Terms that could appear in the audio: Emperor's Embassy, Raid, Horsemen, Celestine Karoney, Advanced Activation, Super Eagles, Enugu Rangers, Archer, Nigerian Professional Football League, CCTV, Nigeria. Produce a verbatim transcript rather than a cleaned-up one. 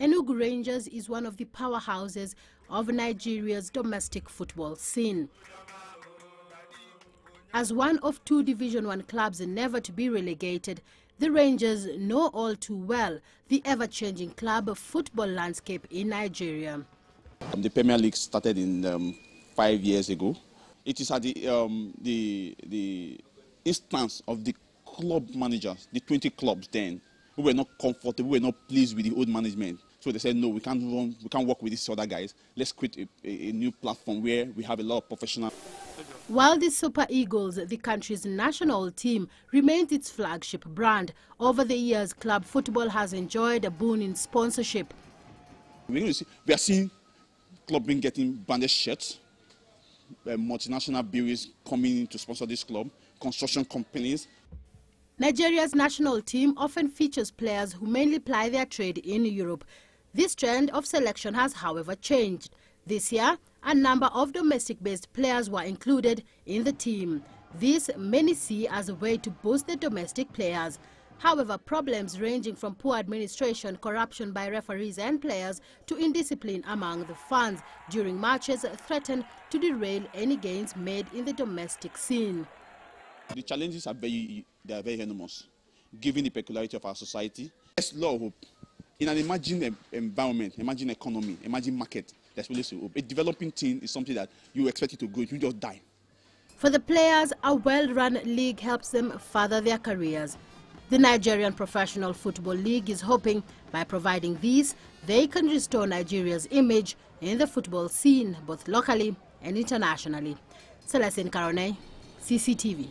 Enugu Rangers is one of the powerhouses of Nigeria's domestic football scene. As one of two Division one clubs never to be relegated, the Rangers know all too well the ever-changing club football landscape in Nigeria. The Premier League started in um, five years ago. It is at the, um, the, the instance of the club managers, the twenty clubs then, who were not comfortable, who were not pleased with the old management. So they said, no, we can't run, we can't work with these other guys. Let's create a, a, a new platform where we have a lot of professional. While the Super Eagles, the country's national team, remains its flagship brand, over the years club football has enjoyed a boon in sponsorship. We are seeing clubs being getting branded shirts, uh, multinational breweries coming in to sponsor this club, construction companies. Nigeria's national team often features players who mainly ply their trade in Europe. This trend of selection has, however, changed. This year, a number of domestic-based players were included in the team. This many see as a way to boost the domestic players. However, problems ranging from poor administration, corruption by referees and players, to indiscipline among the fans during matches threaten to derail any gains made in the domestic scene. The challenges are very, they are very enormous, given the peculiarity of our society. There's a lot of hope. In an emerging environment, emerging economy, emerging market, there's always hope. A developing team is something that you expect it to grow, you just die. For the players, a well-run league helps them further their careers. The Nigerian Professional Football League is hoping by providing these, they can restore Nigeria's image in the football scene, both locally and internationally. Celestine Karoney, C C T V.